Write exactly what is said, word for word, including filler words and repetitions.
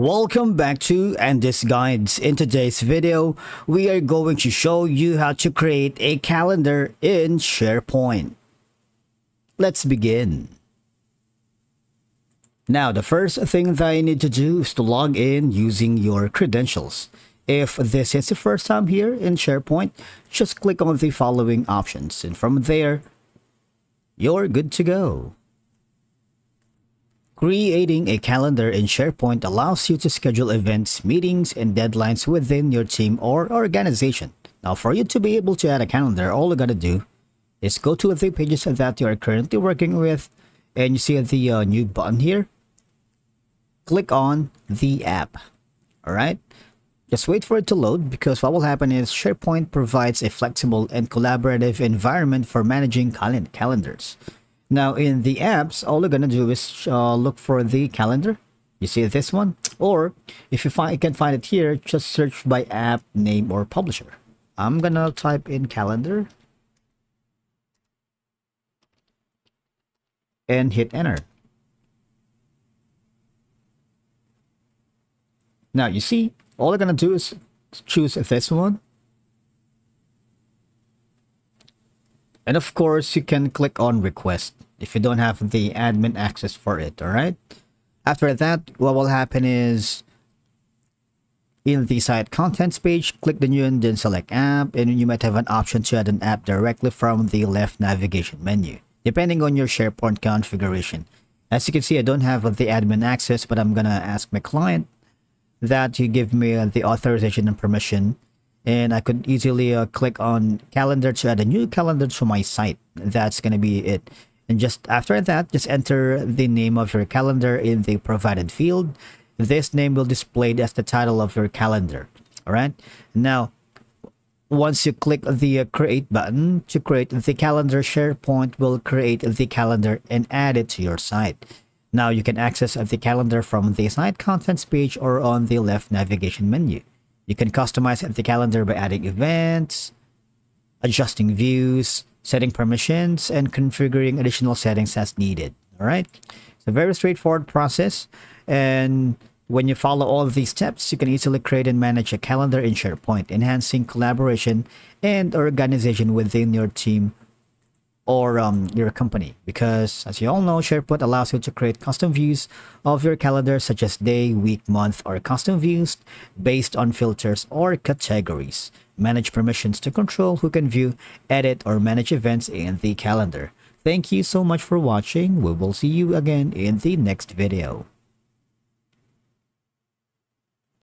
Welcome back to Andy's Guides. In today's video, we are going to show you how to create a calendar in SharePoint. Let's begin. Now, the first thing that you need to do is to log in using your credentials. If this is the first time here in SharePoint, just click on the following options, and from there, you're good to go. Creating a calendar in SharePoint allows you to schedule events, meetings, and deadlines within your team or organization. Now, for you to be able to add a calendar, all you gotta do is go to the pages that you are currently working with, and you see the uh, new button here. Click on the app. Alright, just wait for it to load, because what will happen is SharePoint provides a flexible and collaborative environment for managing cal- calendars. Now, in the apps, all you're going to do is uh, look for the calendar. You see this one? Or, if you find, can't find it here, just search by app, name, or publisher. I'm going to type in calendar. And hit enter. Now, you see, all you're going to do is choose this one. And of course, you can click on request if you don't have the admin access for it. All right. After that, what will happen is in the site contents page, click the new and then select app, and you might have an option to add an app directly from the left navigation menu, depending on your SharePoint configuration. As you can see, I don't have the admin access, but I'm going to ask my client that you give me the authorization and permission. And I could easily uh, click on calendar to add a new calendar to my site. That's going to be it. And just after that, just enter the name of your calendar in the provided field. This name will display as the title of your calendar. All right. Now, once you click the uh, create button to create the calendar, SharePoint will create the calendar and add it to your site. Now you can access the calendar from the site contents page or on the left navigation menu. You can customize the calendar by adding events, adjusting views, setting permissions, and configuring additional settings as needed. All right. It's a very straightforward process. And when you follow all of these steps, you can easily create and manage a calendar in SharePoint, enhancing collaboration and organization within your team or um, your company. Because as you all know, SharePoint allows you to create custom views of your calendar, such as day, week, month, or custom views based on filters or categories. Manage permissions to control who can view, edit, or manage events in the calendar. Thank you so much for watching. We will see you again in the next video.